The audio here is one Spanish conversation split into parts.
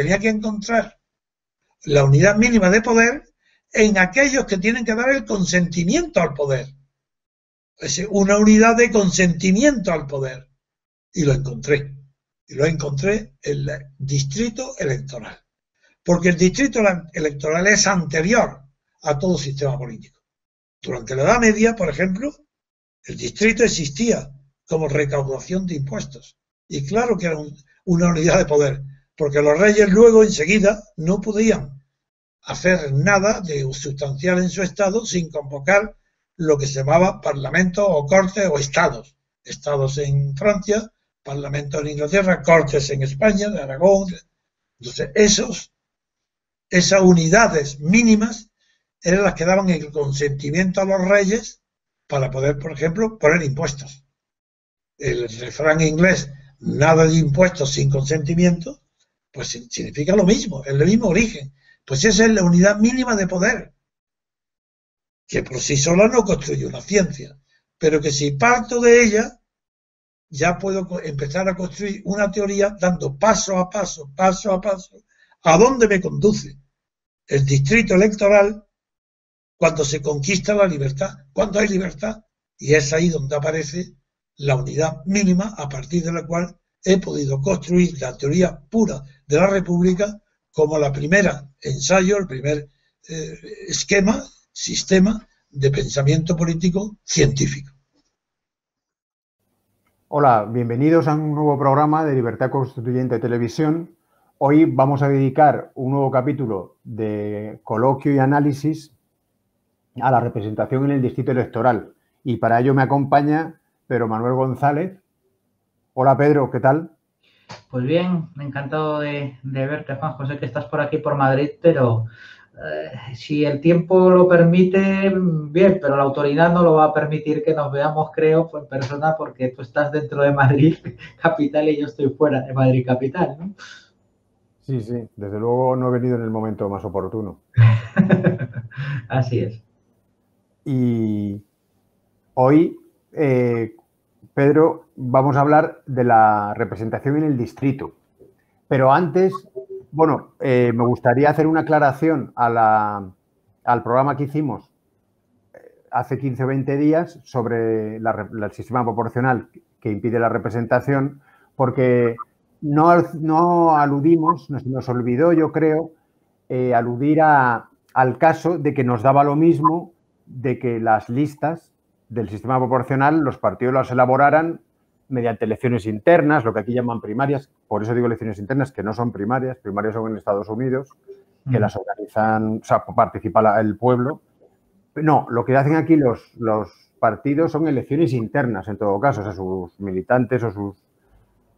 tenía que encontrar la unidad mínima de poder en aquellos que tienen que dar el consentimiento al poder. Es una unidad de consentimiento al poder. Y lo encontré. Y lo encontré en el distrito electoral. Porque el distrito electoral es anterior a todo sistema político. Durante la Edad Media, por ejemplo, el distrito existía como recaudación de impuestos. Y claro que era una unidad de poder, porque los reyes luego enseguida no podían hacer nada de sustancial en su estado sin convocar lo que se llamaba parlamento o cortes o estados. Estados en Francia, parlamento en Inglaterra, cortes en España, en Aragón. Entonces esas unidades mínimas eran las que daban el consentimiento a los reyes para poder, por ejemplo, poner impuestos. El refrán inglés, nada de impuestos sin consentimiento, pues significa lo mismo, es el mismo origen. Pues esa es la unidad mínima de poder, que por sí sola no construye una ciencia, pero que si parto de ella, ya puedo empezar a construir una teoría dando paso a paso, a dónde me conduce el distrito electoral cuando se conquista la libertad, cuando hay libertad, y es ahí donde aparece la unidad mínima a partir de la cual he podido construir la teoría pura de la República como la primera ensayo, el primer esquema, sistema de pensamiento político científico. Hola, bienvenidos a un nuevo programa de Libertad Constituyente Televisión. Hoy vamos a dedicar un nuevo capítulo de coloquio y análisis a la representación en el distrito electoral. Y para ello me acompaña Pedro Manuel González. Hola Pedro, ¿qué tal? Pues bien, encantado de verte, Juanjo. Sé que estás por aquí, por Madrid, pero si el tiempo lo permite, bien, pero la autoridad no lo va a permitir que nos veamos, creo, en persona, porque tú estás dentro de Madrid capital y yo estoy fuera de Madrid capital, ¿no? Sí, sí, desde luego no he venido en el momento más oportuno. Así es. Y hoy, Pedro, vamos a hablar de la representación en el distrito. Pero antes, bueno, me gustaría hacer una aclaración a al programa que hicimos hace 15 o 20 días sobre el sistema proporcional que impide la representación, porque no aludimos, se nos olvidó, yo creo, aludir al caso de que nos daba lo mismo de que las listas del sistema proporcional los partidos las elaboraran mediante elecciones internas, lo que aquí llaman primarias, por eso digo elecciones internas, que no son primarias, primarias son en Estados Unidos, que las organizan, o sea, participa el pueblo. No, lo que hacen aquí los partidos son elecciones internas, en todo caso, o sea, sus militantes o sus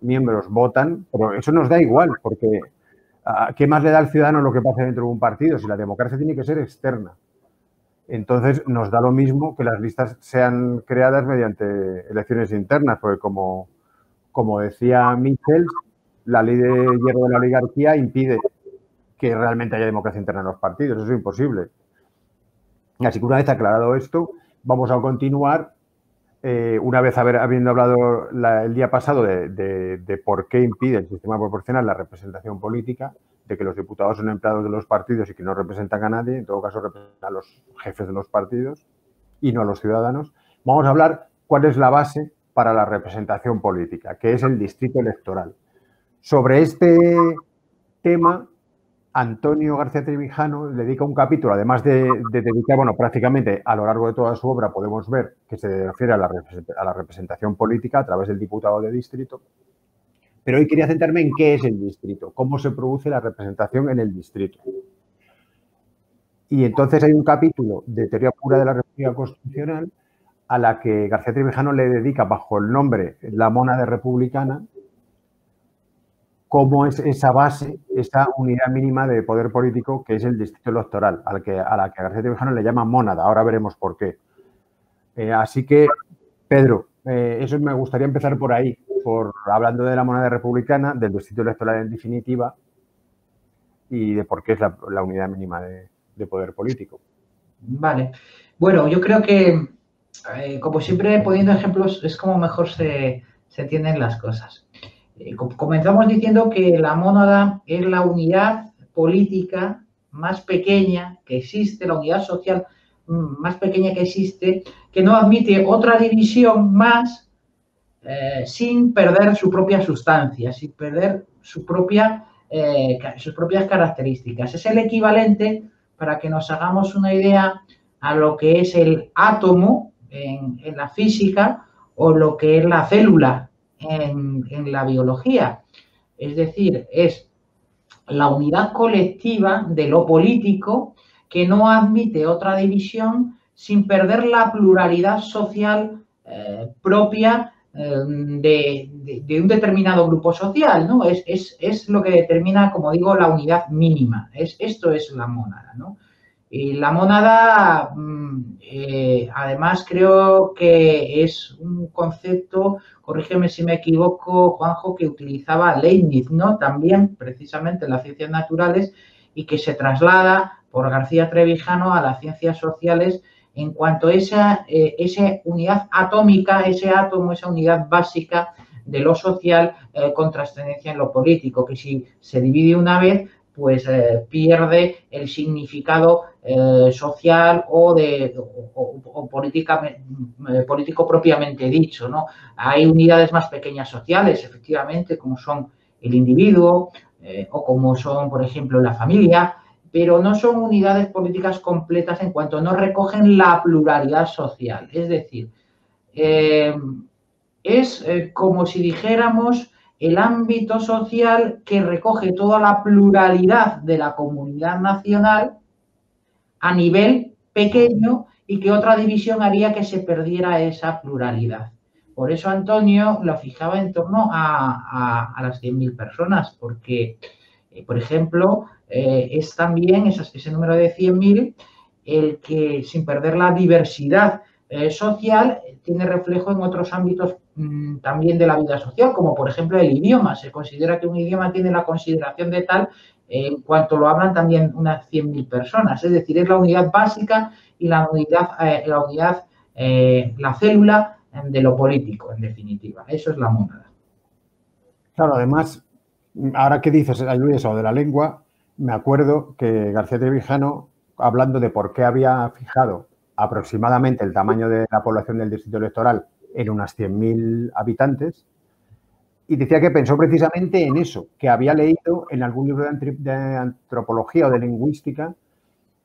miembros votan, pero eso nos da igual, porque ¿qué más le da al ciudadano lo que pasa dentro de un partido? Si la democracia tiene que ser externa. Entonces, nos da lo mismo que las listas sean creadas mediante elecciones internas, porque como decía Michel, la ley de hierro de la oligarquía impide que realmente haya democracia interna en los partidos. Eso es imposible. Así que una vez aclarado esto, vamos a continuar. Una vez habiendo hablado el día pasado de por qué impide el sistema proporcional la representación política, de que los diputados son empleados de los partidos y que no representan a nadie, en todo caso representan a los jefes de los partidos y no a los ciudadanos, vamos a hablar cuál es la base para la representación política, que es el distrito electoral. Sobre este tema, Antonio García Trevijano dedica un capítulo, además de dedicar, bueno, prácticamente a lo largo de toda su obra podemos ver que se refiere a la representación política a través del diputado de distrito. Pero hoy quería centrarme en qué es el distrito, cómo se produce la representación en el distrito. Y entonces hay un capítulo de teoría pura de la República Constitucional a la que García Trevijano le dedica bajo el nombre La Mónada Republicana, cómo es esa base, esa unidad mínima de poder político que es el distrito electoral, a la que García Trevijano le llama mónada. Ahora veremos por qué. Así que, Pedro, eso me gustaría empezar por ahí, hablando de la moneda republicana, del distrito electoral en definitiva y de por qué es la unidad mínima de poder político. Vale. Bueno, yo creo que, como siempre, poniendo ejemplos, es como mejor se entienden las cosas. Comenzamos diciendo que la mónada es la unidad política más pequeña que existe, la unidad social más pequeña que existe, que no admite otra división más sin perder su propia sustancia, sin perder su propia, sus propias características. Es el equivalente, para que nos hagamos una idea, a lo que es el átomo en la física o lo que es la célula en la biología. Es decir, es la unidad colectiva de lo político que no admite otra división sin perder la pluralidad social propia de un determinado grupo social, ¿no? Es lo que determina, como digo, la unidad mínima. Esto es la mónada, ¿no? Y la mónada, además, creo que es un concepto, corrígeme si me equivoco, Juanjo, que utilizaba Leibniz, ¿no? También, precisamente, en las ciencias naturales, y que se traslada por García Trevijano a las ciencias sociales en cuanto a esa unidad atómica, ese átomo, esa unidad básica de lo social con trascendencia en lo político, que si se divide una vez, pues pierde el significado social o político propiamente dicho, ¿no? Hay unidades más pequeñas sociales, efectivamente, como son el individuo o como son, por ejemplo, la familia, pero no son unidades políticas completas en cuanto no recogen la pluralidad social. Es decir, es como si dijéramos el ámbito social que recoge toda la pluralidad de la comunidad nacional a nivel pequeño y que otra división haría que se perdiera esa pluralidad. Por eso Antonio lo fijaba en torno a las 100.000 personas, porque, por ejemplo, es también ese número de 100.000 el que, sin perder la diversidad social, tiene reflejo en otros ámbitos también de la vida social, como por ejemplo el idioma. Se considera que un idioma tiene la consideración de tal en cuanto lo hablan también unas 100.000 personas. Es decir, es la unidad básica y la célula de lo político, en definitiva. Eso es la mónada. Claro, además, ahora que dices, Luis, o de la lengua, me acuerdo que García Trevijano, hablando de por qué había fijado aproximadamente el tamaño de la población del distrito electoral en unas 100.000 habitantes, y decía que pensó precisamente en eso, que había leído en algún libro de antropología o de lingüística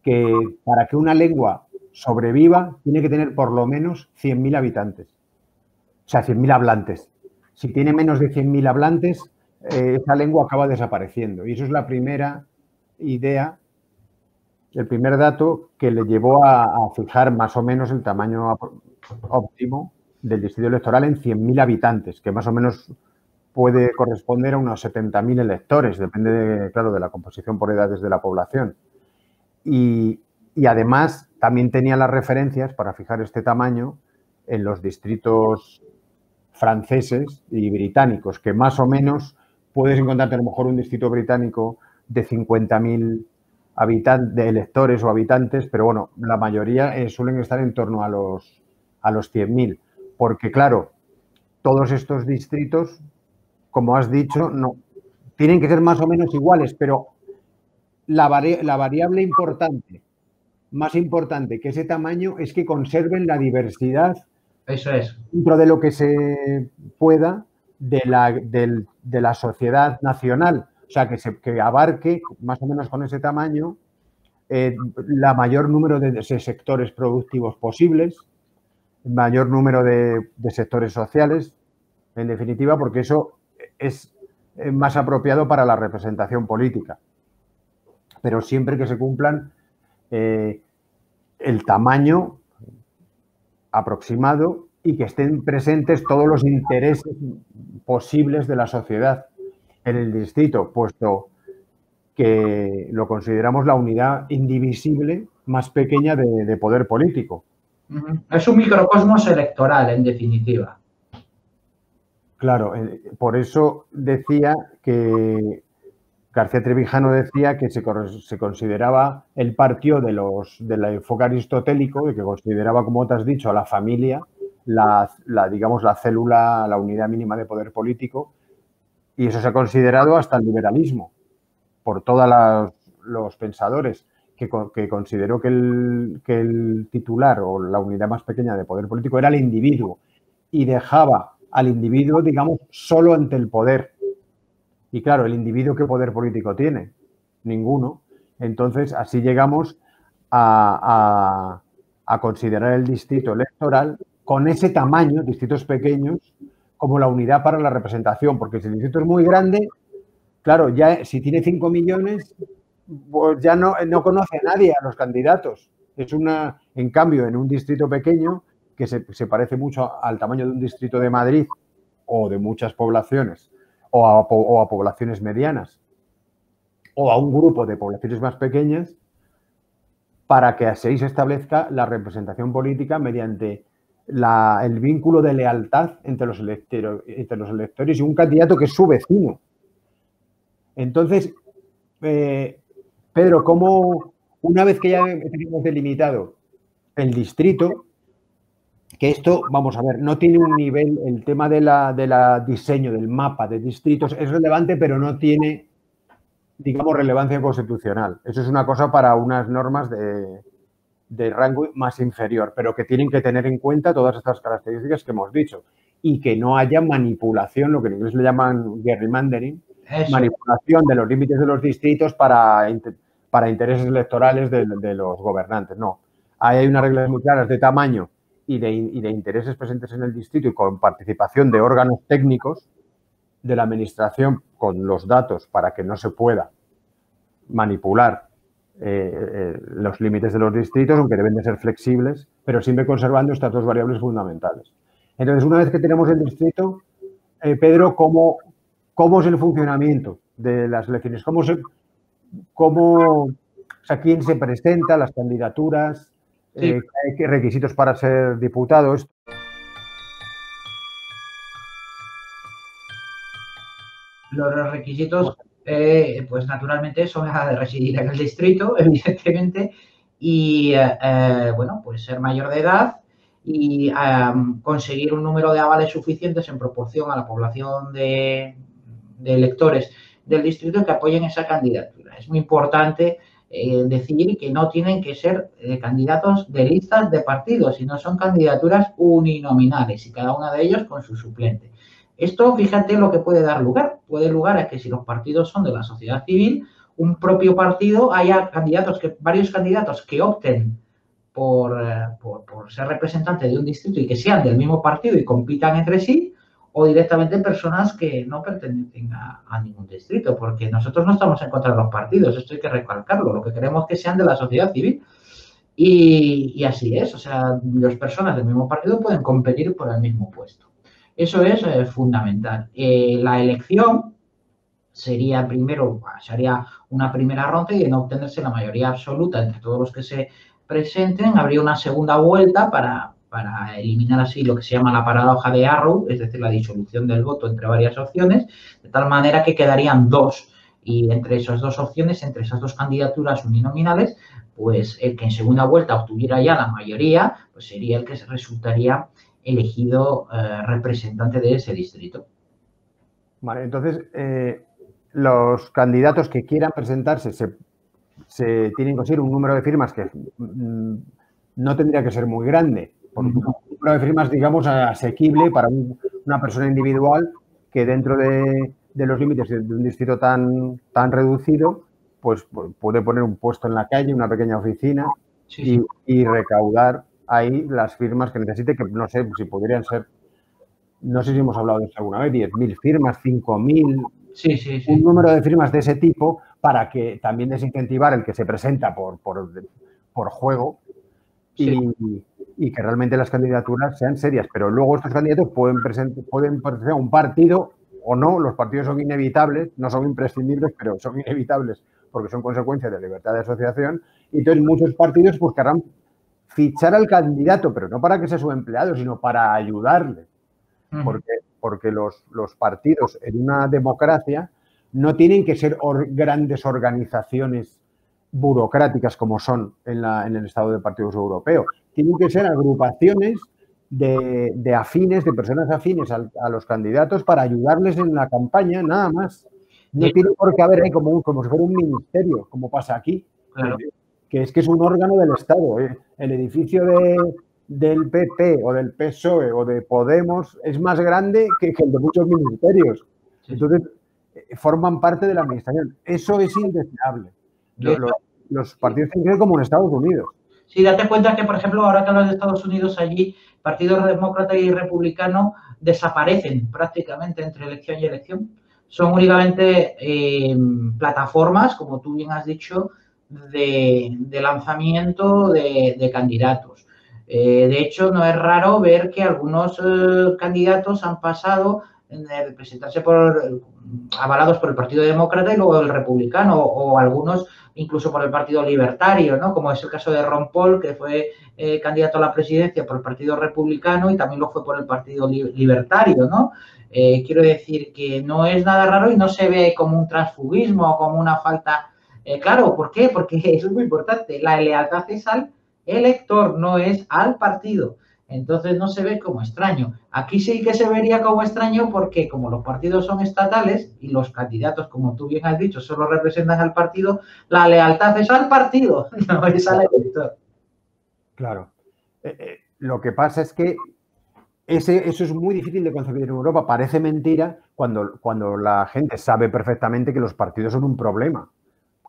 que para que una lengua sobreviva tiene que tener por lo menos 100.000 habitantes, o sea, 100.000 hablantes. Si tiene menos de 100.000 hablantes, esa lengua acaba desapareciendo, y eso es la primera idea, el primer dato que le llevó a fijar más o menos el tamaño óptimo del distrito electoral en 100.000 habitantes, que más o menos puede corresponder a unos 70.000 electores, depende, claro, de la composición por edades de la población. Y además también tenía las referencias para fijar este tamaño en los distritos franceses y británicos, que más o menos puedes encontrarte a lo mejor un distrito británico de 50.000 de electores o habitantes, pero bueno, la mayoría suelen estar en torno a los 100.000. Porque, claro, todos estos distritos, como has dicho, no tienen que ser más o menos iguales, pero la variable importante, más importante que ese tamaño, es que conserven la diversidad. Eso es. Dentro de lo que se pueda de la sociedad nacional. O sea, que abarque, más o menos con ese tamaño, la mayor número de sectores productivos posibles, mayor número de sectores sociales, en definitiva, porque eso es más apropiado para la representación política. Pero siempre que se cumplan el tamaño aproximado y que estén presentes todos los intereses posibles de la sociedad en el distrito, puesto que lo consideramos la unidad indivisible más pequeña de poder político. Es un microcosmos electoral, en definitiva. Claro, por eso decía que García Trevijano decía que se consideraba, él partió del enfoque aristotélico, de que consideraba, como te has dicho, a la familia, digamos, la célula, la unidad mínima de poder político, Y eso se ha considerado hasta el liberalismo, por todos los pensadores que consideró que el titular o la unidad más pequeña de poder político era el individuo y dejaba al individuo, digamos, solo ante el poder. Y claro, ¿el individuo qué poder político tiene? Ninguno. Entonces, así llegamos a considerar el distrito electoral con ese tamaño, distritos pequeños, como la unidad para la representación, porque si el distrito es muy grande, claro, ya si tiene 5 millones, pues ya no conoce a nadie, a los candidatos. En cambio, en un distrito pequeño, que se parece mucho al tamaño de un distrito de Madrid o de muchas poblaciones, o a poblaciones medianas, o a un grupo de poblaciones más pequeñas, para que así se establezca la representación política mediante el vínculo de lealtad entre los electores y un candidato que es su vecino. Entonces, Pedro, ¿cómo, una vez que ya tenemos delimitado el distrito, que esto, vamos a ver, no tiene un nivel, el tema de la diseño del mapa de distritos es relevante, pero no tiene, digamos, relevancia constitucional. Eso es una cosa para unas normas de rango más inferior, pero que tienen que tener en cuenta todas estas características que hemos dicho y que no haya manipulación, lo que en inglés le llaman gerrymandering, eso, manipulación de los límites de los distritos para intereses electorales de los gobernantes. No, ahí hay unas reglas muy claras de tamaño y de intereses presentes en el distrito y con participación de órganos técnicos de la administración con los datos para que no se pueda manipular los límites de los distritos, aunque deben de ser flexibles, pero siempre conservando estas dos variables fundamentales. Entonces, una vez que tenemos el distrito, Pedro, ¿cómo es el funcionamiento de las elecciones? ¿Quién se presenta, las candidaturas, qué requisitos para ser diputado? Los requisitos... pues naturalmente eso es de residir en el distrito, evidentemente, y bueno, pues ser mayor de edad y conseguir un número de avales suficientes en proporción a la población de electores del distrito que apoyen esa candidatura. Es muy importante decir que no tienen que ser candidatos de listas de partidos, sino son candidaturas uninominales y cada una de ellos con su suplente. Esto, fíjate lo que puede dar lugar. Puede lugar a que si los partidos son de la sociedad civil, un propio partido haya varios candidatos que opten por ser representantes de un distrito y que sean del mismo partido y compitan entre sí, o directamente personas que no pertenecen a ningún distrito, porque nosotros no estamos en contra de los partidos, esto hay que recalcarlo, lo que queremos es que sean de la sociedad civil. Y así es, o sea, las personas del mismo partido pueden competir por el mismo puesto. Eso es fundamental. La elección sería primero, sería una primera ronda y en obtenerse la mayoría absoluta entre todos los que se presenten, habría una segunda vuelta para eliminar así lo que se llama la paradoja de Arrow, es decir, la disolución del voto entre varias opciones, de tal manera que quedarían dos. Y entre esas dos opciones, entre esas dos candidaturas uninominales, pues el que en segunda vuelta obtuviera ya la mayoría, pues sería el que resultaría elegido representante de ese distrito. Vale, entonces los candidatos que quieran presentarse se tienen que conseguir un número de firmas que no tendría que ser muy grande, porque un número de firmas, digamos, asequible para una persona individual que dentro de los límites de un distrito tan reducido, pues puede poner un puesto en la calle, una pequeña oficina, sí. Y recaudar ahí las firmas que necesite, que no sé si podrían ser, no sé si hemos hablado de eso alguna vez, 10.000 firmas, 5.000, sí. Un número de firmas de ese tipo para que también desincentivar el que se presenta por juego y que realmente las candidaturas sean serias. Pero luego estos candidatos pueden pertenecer a un partido o no, los partidos son inevitables, no son imprescindibles, pero son inevitables porque son consecuencia de libertad de asociación y entonces muchos partidos pues querrán fichar al candidato, pero no para que sea su empleado, sino para ayudarle. Porque los partidos en una democracia no tienen que ser grandes organizaciones burocráticas como son en el estado de partidos europeo. Tienen que ser agrupaciones de afines, de personas afines a los candidatos para ayudarles en la campaña, nada más. No tiene por qué haber ahí como si fuera un ministerio, como pasa aquí. Claro. Que es un órgano del Estado. El edificio del PP o del PSOE o de Podemos es más grande que el de muchos ministerios. Entonces, forman parte de la administración. Eso es indeseable. Los partidos tienen que ser como en Estados Unidos. Sí, date cuenta que, por ejemplo, ahora que hablas de Estados Unidos, allí partidos demócrata y republicano desaparecen prácticamente entre elección y elección. Son únicamente plataformas, como tú bien has dicho, de lanzamiento de candidatos. De hecho, no es raro ver que algunos candidatos han pasado de presentarse avalados por el Partido Demócrata y luego el Republicano, o algunos incluso por el Partido Libertario, ¿no? Como es el caso de Ron Paul, que fue candidato a la presidencia por el Partido Republicano y también lo fue por el Partido Libertario, ¿no? Quiero decir que no es nada raro y no se ve como un transfugismo o como una falta. Claro, ¿por qué? Porque eso es muy importante. La lealtad es al elector, no es al partido. Entonces no se ve como extraño. Aquí sí que se vería como extraño porque como los partidos son estatales y los candidatos, como tú bien has dicho, solo representan al partido, la lealtad es al partido, no es al elector. Claro. Lo que pasa es que eso es muy difícil de concebir en Europa. Parece mentira cuando la gente sabe perfectamente que los partidos son un problema,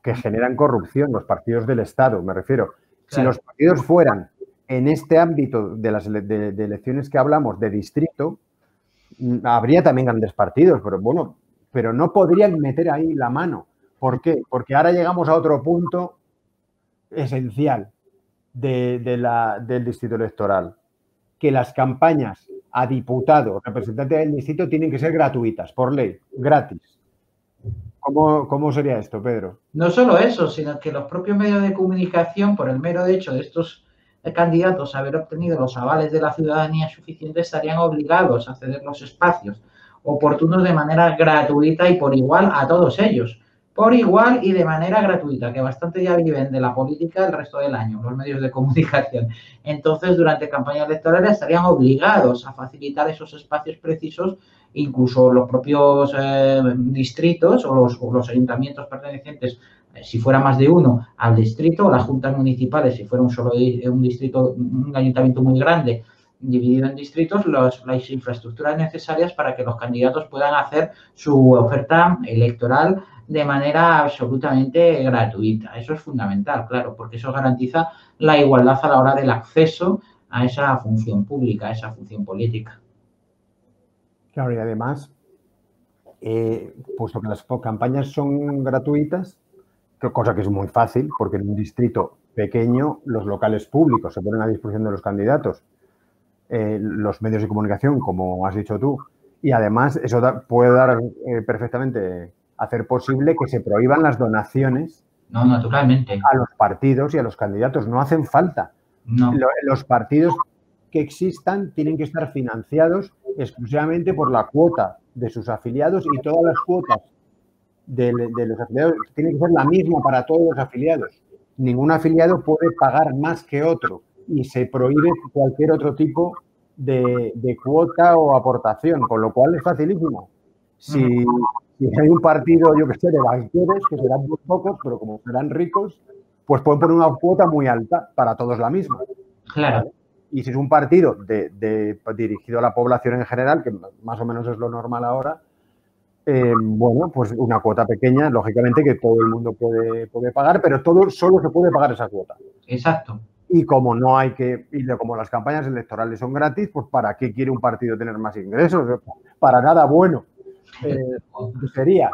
que generan corrupción, los partidos del Estado, me refiero. Claro. Si los partidos fueran en este ámbito de las de elecciones que hablamos, de distrito, habría también grandes partidos, pero bueno, pero no podrían meter ahí la mano. ¿Por qué? Porque ahora llegamos a otro punto esencial del distrito electoral, que las campañas a diputados, representantes del distrito, tienen que ser gratuitas, por ley, gratis. ¿Cómo sería esto, Pedro? No solo eso, sino que los propios medios de comunicación, por el mero hecho de estos candidatos haber obtenido los avales de la ciudadanía suficientes, estarían obligados a ceder los espacios oportunos de manera gratuita y por igual a todos ellos. Por igual y de manera gratuita, que bastante ya viven de la política el resto del año, los medios de comunicación. Entonces, durante campañas electorales estarían obligados a facilitar esos espacios precisos, incluso los propios distritos o los ayuntamientos pertenecientes, si fuera más de uno, al distrito, o las juntas municipales, si fuera un distrito, un ayuntamiento muy grande, dividido en distritos, las infraestructuras necesarias para que los candidatos puedan hacer su oferta electoral de manera absolutamente gratuita. Eso es fundamental, claro, porque eso garantiza la igualdad a la hora del acceso a esa función pública, a esa función política. Claro, y además, puesto que las campañas son gratuitas, cosa que es muy fácil, porque en un distrito pequeño los locales públicos se ponen a disposición de los candidatos, los medios de comunicación, como has dicho tú, y además eso puede dar perfectamente, hacer posible que se prohíban las donaciones naturalmente a los partidos y a los candidatos. No hacen falta. No. Los partidos que existan tienen que estar financiados exclusivamente por la cuota de sus afiliados y todas las cuotas de los afiliados tienen que ser la misma para todos los afiliados. Ningún afiliado puede pagar más que otro y se prohíbe cualquier otro tipo de cuota o aportación, con lo cual es facilísimo. Si hay un partido, yo que sé, de banqueros, que serán muy pocos, pero como serán ricos, pues pueden poner una cuota muy alta, para todos la misma. Claro. ¿Vale? Y si es un partido dirigido a la población en general, que más o menos es lo normal ahora, bueno, pues una cuota pequeña, lógicamente, que todo el mundo puede pagar, pero solo se puede pagar esa cuota. Exacto. Y como no hay que, y como las campañas electorales son gratis, pues ¿para qué quiere un partido tener más ingresos? Para nada bueno. Sería.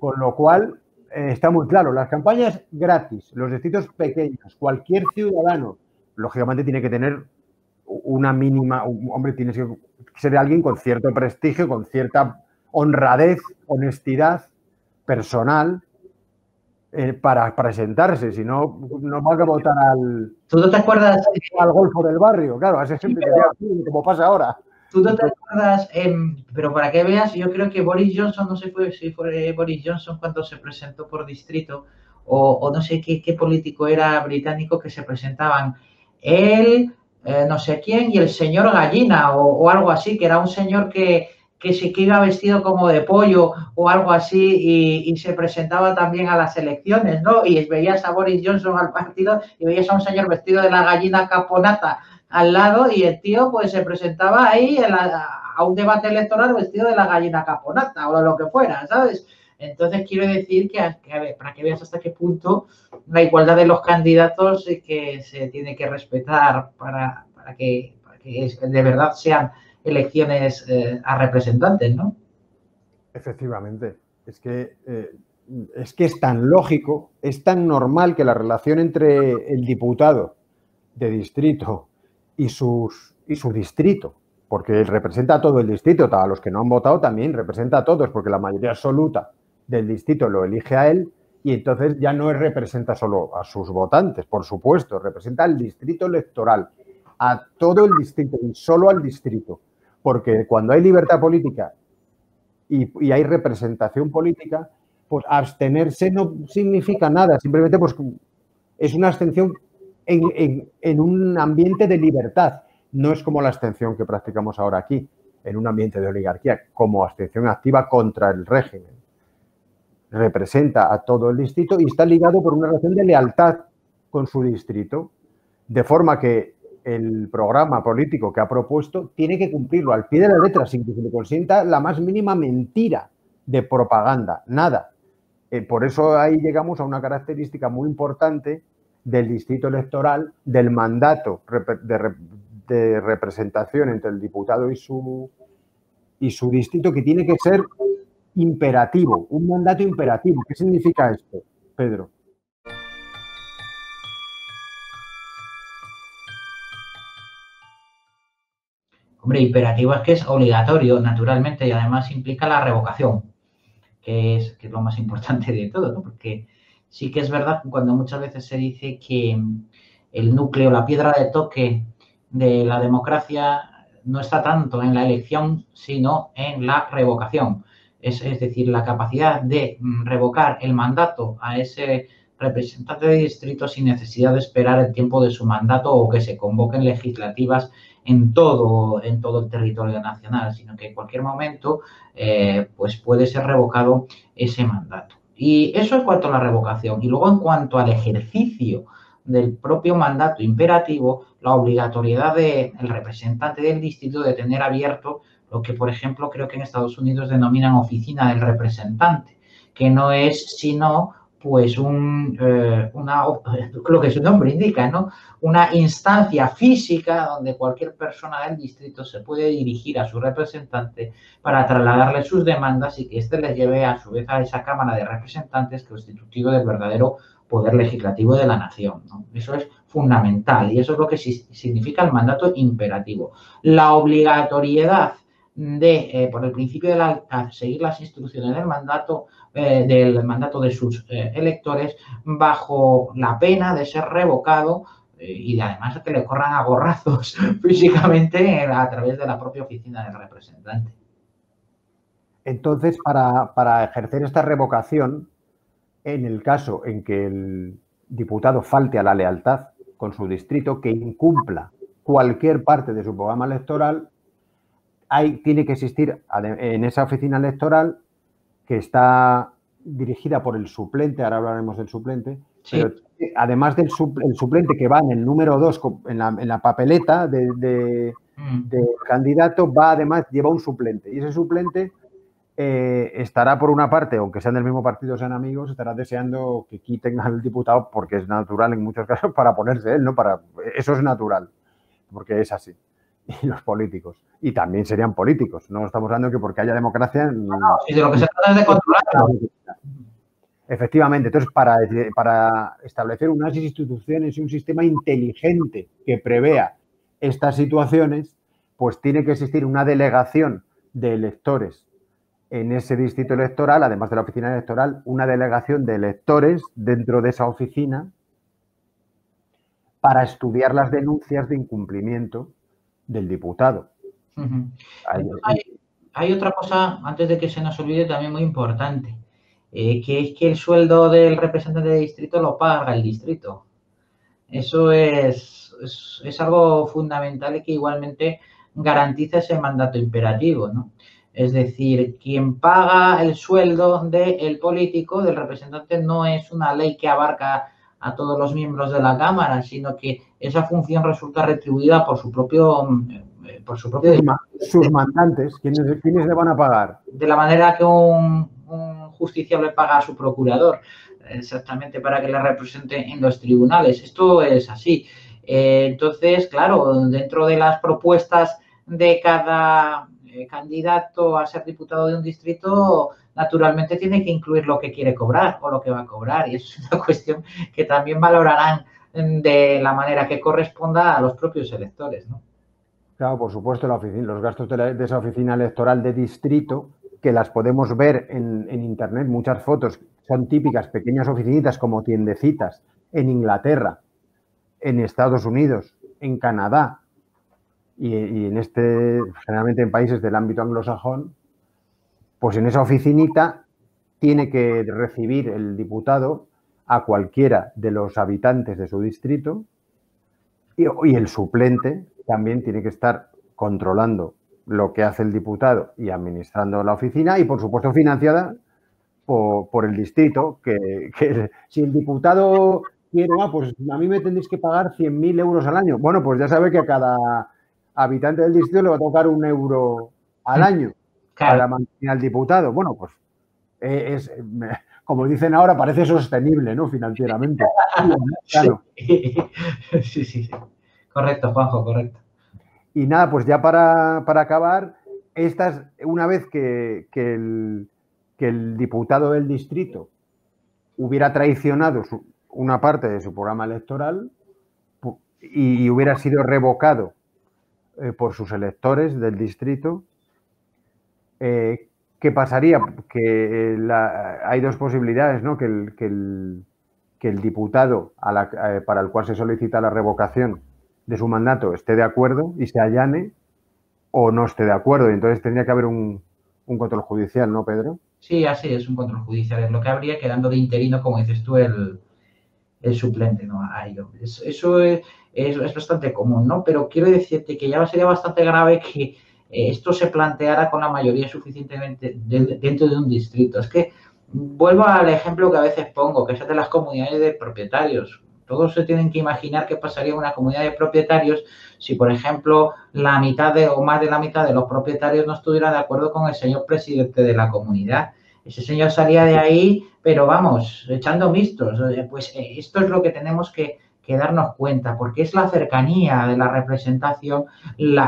Con lo cual, está muy claro, las campañas gratis, los distritos pequeños, cualquier ciudadano, lógicamente tiene que tener una mínima, hombre, tienes que ser alguien con cierto prestigio, con cierta honradez, honestidad personal, para presentarse, si no, no vas a votar al... ¿Tú no te acuerdas? Al golfo del barrio, claro, a ese gente que va, como pasa ahora. Tú no te acuerdas, pero para que veas, yo creo que Boris Johnson, no sé si fue Boris Johnson cuando se presentó por distrito, o no sé qué político era británico que se presentaban. Él no sé quién y el señor Gallina o algo así, que era un señor que iba vestido como de pollo o algo así y se presentaba también a las elecciones, ¿no? Y veías a Boris Johnson al partido y veías a un señor vestido de la gallina caponata al lado y el tío pues se presentaba ahí a un debate electoral vestido de la gallina caponata o lo que fuera, ¿sabes? Entonces quiero decir que a ver, para que veas hasta qué punto la igualdad de los candidatos que se tiene que respetar para que de verdad sean elecciones a representantes, ¿no? Efectivamente. Es que es tan lógico, es tan normal que la relación entre el diputado de distrito y su distrito, porque representa a todo el distrito, a los que no han votado también representa a todos, porque la mayoría absoluta del distrito lo elige a él y entonces ya no representa solo a sus votantes, por supuesto, representa al distrito electoral, a todo el distrito y solo al distrito, porque cuando hay libertad política y hay representación política, pues abstenerse no significa nada, simplemente pues es una abstención en un ambiente de libertad. No es como la abstención que practicamos ahora aquí, en un ambiente de oligarquía, como abstención activa contra el régimen. Representa a todo el distrito y está ligado por una relación de lealtad con su distrito, de forma que el programa político que ha propuesto tiene que cumplirlo al pie de la letra, sin que se le consienta la más mínima mentira de propaganda, nada. Por eso ahí llegamos a una característica muy importante del distrito electoral, del mandato de representación entre el diputado y su distrito, que tiene que ser imperativo, un mandato imperativo. ¿Qué significa esto, Pedro? Hombre, imperativo es que es obligatorio, naturalmente, y además implica la revocación, que es lo más importante de todo, ¿no? Porque sí que es verdad que cuando muchas veces se dice que el núcleo, la piedra de toque de la democracia no está tanto en la elección, sino en la revocación. Es decir, la capacidad de revocar el mandato a ese representante de distrito sin necesidad de esperar el tiempo de su mandato o que se convoquen legislativas en todo el territorio nacional, sino que en cualquier momento pues puede ser revocado ese mandato. Y eso en cuanto a la revocación. Y luego en cuanto al ejercicio del propio mandato imperativo, la obligatoriedad del representante del distrito de tener abierto lo que, por ejemplo, creo que en Estados Unidos denominan oficina del representante, que no es sino pues lo que su nombre indica, ¿no? Una instancia física donde cualquier persona del distrito se puede dirigir a su representante para trasladarle sus demandas y que éste les lleve a su vez a esa Cámara de Representantes constitutiva del verdadero poder legislativo de la nación, ¿no? Eso es fundamental y eso es lo que significa el mandato imperativo. La obligatoriedad de, por el principio de seguir las instrucciones del mandato de sus electores bajo la pena de ser revocado y de, además que le corran a gorrazos físicamente a través de la propia oficina del representante. Entonces, para ejercer esta revocación, en el caso en que el diputado falte a la lealtad con su distrito, que incumpla cualquier parte de su programa electoral, tiene que existir en esa oficina electoral que está dirigida por el suplente, ahora hablaremos del suplente, sí. Pero además del suplente que va en el número 2 en la papeleta de candidato, lleva un suplente. Y ese suplente estará por una parte, aunque sean del mismo partido, sean amigos, estará deseando que quiten al diputado, porque es natural en muchos casos, para ponerse él, ¿no? Eso es natural, porque es así. Y los políticos. Y también serían políticos. No estamos hablando que porque haya democracia... No, y de lo que se trata es de controlar. Efectivamente. Entonces, para establecer unas instituciones y un sistema inteligente que prevea estas situaciones, pues tiene que existir una delegación de electores en ese distrito electoral, además de la oficina electoral, una delegación de electores dentro de esa oficina para estudiar las denuncias de incumplimiento del diputado. Uh-huh. Hay otra cosa, antes de que se nos olvide, también muy importante, que es que el sueldo del representante de distrito lo paga el distrito. Eso es es algo fundamental y que igualmente garantiza ese mandato imperativo, ¿no? Es decir, quien paga el sueldo del político, del representante, no es una ley que abarca a todos los miembros de la Cámara, sino que esa función resulta retribuida por su propio... sus mandantes, ¿quiénes le van a pagar? De la manera que un justiciable paga a su procurador, exactamente, para que le represente en los tribunales. Esto es así. Entonces, claro, dentro de las propuestas de cada candidato a ser diputado de un distrito, naturalmente tiene que incluir lo que quiere cobrar o lo que va a cobrar. Y es una cuestión que también valorarán de la manera que corresponda a los propios electores, ¿no? Claro, por supuesto, la oficina, los gastos de esa oficina electoral de distrito, que las podemos ver en Internet, muchas fotos, son típicas pequeñas oficinitas como tiendecitas en Inglaterra, en Estados Unidos, en Canadá y en generalmente en países del ámbito anglosajón, pues en esa oficinita tiene que recibir el diputado a cualquiera de los habitantes de su distrito y el suplente también tiene que estar controlando lo que hace el diputado y administrando la oficina y, por supuesto, financiada por el distrito, que si el diputado quiere, pues a mí me tendréis que pagar 100.000 euros al año. Bueno, pues ya sabe que a cada habitante del distrito le va a tocar 1 euro al año para mantener al diputado. Bueno, pues es... como dicen ahora, parece sostenible, ¿no? Financieramente. Claro. Sí, sí, sí. Correcto, Juanjo, correcto. Y nada, pues ya para acabar, una vez que el diputado del distrito hubiera traicionado una parte de su programa electoral y hubiera sido revocado por sus electores del distrito, ¿qué pasaría? Que hay dos posibilidades, ¿no? Que el diputado para el cual se solicita la revocación de su mandato esté de acuerdo y se allane, o no esté de acuerdo. Y entonces tendría que haber un control judicial, ¿no, Pedro? Sí, así es, un control judicial. Es lo que habría, quedando de interino, como dices tú, el suplente, ¿no? A ello. Eso es bastante común, ¿no? Pero quiero decirte que ya sería bastante grave que esto se planteara con la mayoría suficientemente dentro de un distrito. Es que vuelvo al ejemplo que a veces pongo, que es el de las comunidades de propietarios. Todos se tienen que imaginar qué pasaría en una comunidad de propietarios si, por ejemplo, la mitad o más de la mitad de los propietarios no estuviera de acuerdo con el señor presidente de la comunidad. Ese señor salía de ahí, pero vamos, echando mixtos. Pues esto es lo que tenemos que darnos cuenta, porque es la cercanía de la representación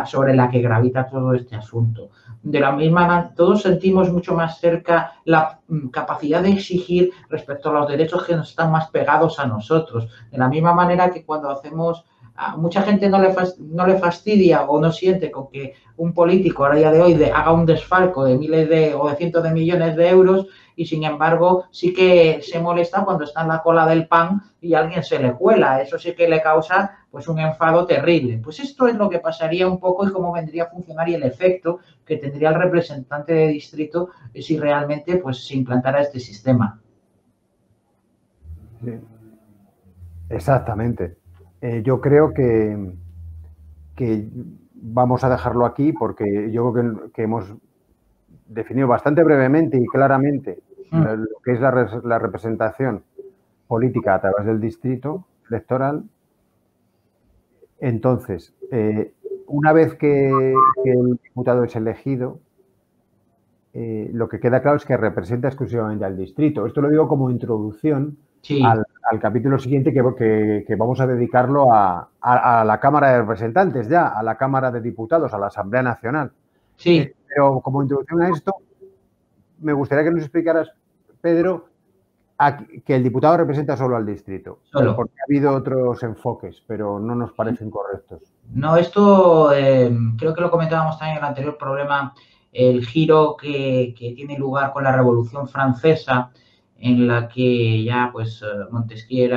sobre la que gravita todo este asunto. De la misma manera, todos sentimos mucho más cerca la capacidad de exigir respecto a los derechos que nos están más pegados a nosotros. De la misma manera que cuando hacemos... A mucha gente no le fastidia o no siente con que un político a día de hoy haga un desfalco de miles o de cientos de millones de euros, y sin embargo sí que se molesta cuando está en la cola del pan y alguien se le cuela. Eso sí que le causa pues un enfado terrible. Pues esto es lo que pasaría un poco y cómo vendría a funcionar y el efecto que tendría el representante de distrito si realmente pues se implantara este sistema. Sí. Exactamente. Yo creo que vamos a dejarlo aquí, porque yo creo que hemos definido bastante brevemente y claramente lo que es la representación política a través del distrito electoral. Entonces, una vez que el diputado es elegido, lo que queda claro es que representa exclusivamente al distrito. Esto lo digo como introducción. Sí. Al capítulo siguiente que vamos a dedicarlo a la Cámara de Representantes ya, a la Cámara de Diputados, a la Asamblea Nacional. Sí. Pero como introducción a esto, me gustaría que nos explicaras, Pedro, que el diputado representa solo al distrito. Solo. Porque ha habido otros enfoques, pero no nos parecen correctos. No, esto creo que lo comentábamos también en el anterior problema, el giro que tiene lugar con la Revolución Francesa, en la que ya pues Montesquieu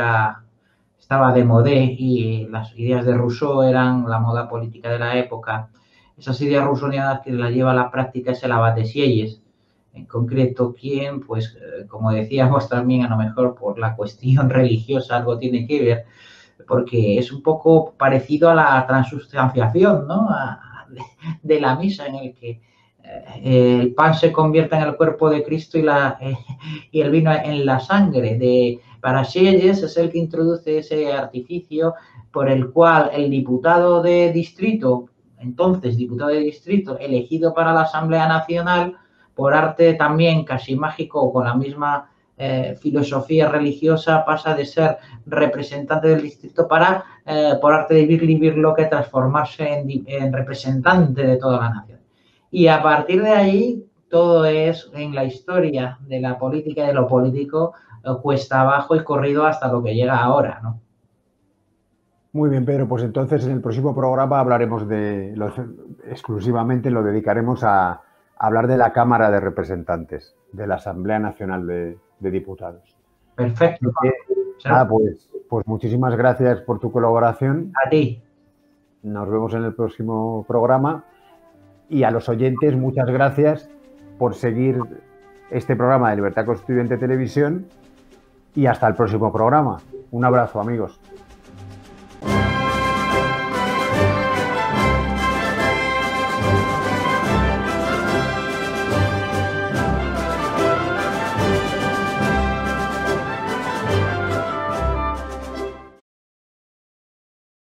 estaba de modé y las ideas de Rousseau eran la moda política de la época. Esas ideas rousseauianas que las lleva a la práctica es el Abate Sieyes, en concreto, quien, pues como decíamos también, a lo mejor por la cuestión religiosa algo tiene que ver, porque es un poco parecido a la transustanciación, ¿no? De la misa, en el que el pan se convierta en el cuerpo de Cristo y el vino en la sangre. Para Sieyes es el que introduce ese artificio por el cual el diputado de distrito, entonces diputado de distrito, elegido para la Asamblea Nacional, por arte también casi mágico, con la misma filosofía religiosa, pasa de ser representante del distrito para, por arte de vivir lo que transformarse en representante de toda la nación. Y a partir de ahí, todo es en la historia de la política y de lo político cuesta abajo y corrido hasta lo que llega ahora, ¿no? Muy bien, Pedro, pues entonces en el próximo programa hablaremos exclusivamente lo dedicaremos a hablar de la Cámara de Representantes, de la Asamblea Nacional de Diputados. Perfecto. Pues muchísimas gracias por tu colaboración. A ti. Nos vemos en el próximo programa. Y a los oyentes, muchas gracias por seguir este programa de Libertad Constituyente Televisión y hasta el próximo programa. Un abrazo, amigos.